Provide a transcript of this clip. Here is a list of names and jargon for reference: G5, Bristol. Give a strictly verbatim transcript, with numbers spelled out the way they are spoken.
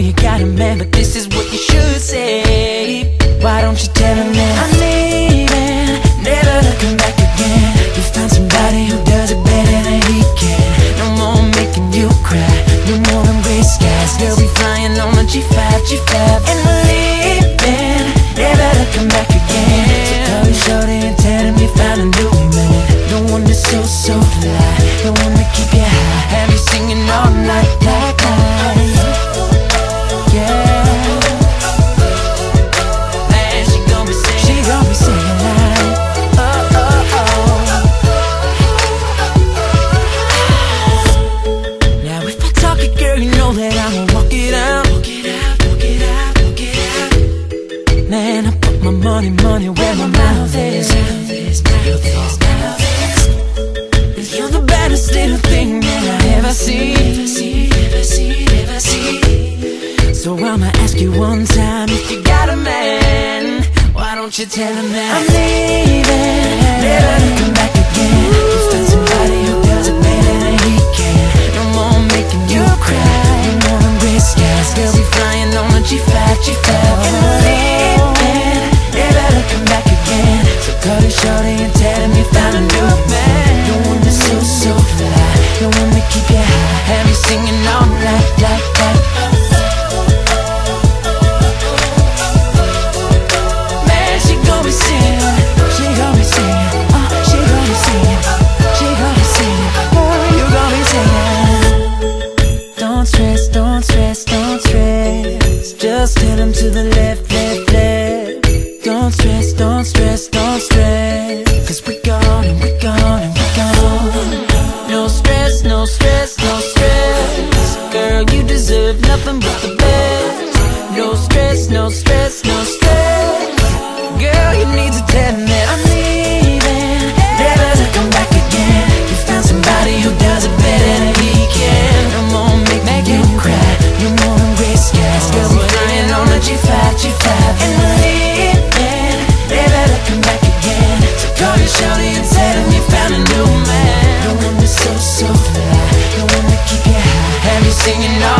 know you got a man, but this is what you should say. Why don't you tell a man I'm leaving, never looking back again? You found somebody who does it better than he can. No more making you cry, no more them gray skies. They'll be flying on a G five, G five. And we're leaving, never looking back again. So call me shorty and tell him you found a new man. The one that's so, so fly, the one that keep you high, have you singing all night like I. Man, I put my money, money where my mouth is. Mouth is, mouth is, mouth is. You're the baddest little thing that I ever see, ever see, ever see, ever see. So I'ma ask you one time, if you got a man, why don't you tell him that I'm leaving, never looking back again? You found somebody who does it better than he can. No more making you cry, no more them gray skies. They'll be flying on a G five, G five. Call it shorty and tell him you found a new man. The one that's so, so fly, the one that keep you high, have you singing all night like that. Man, she gon' be singing, she gon' be singing, oh, she gon' be singing, she gon' be singing, oh, you gon' be singing. Don't stress, don't stress, don't stress. Just hit him to the left, left, left. Don't stress, don't stress, don't stress. Cause we're gone and we're gone and we're gone. No stress, no stress, no stress. Girl, you deserve nothing but the best. No stress, no stress, no stress. Girl, you need to tell me that I'm leaving, never to come back again. You found somebody who does it better than he can. No more make, make you cry, no more in gray skies. Girl, we're flying on a G five, G five. And we're leaving, never looking back again. So call your shorty and tell him you found a new man. The one that's so, so fly, the one that keep you high, have you singing all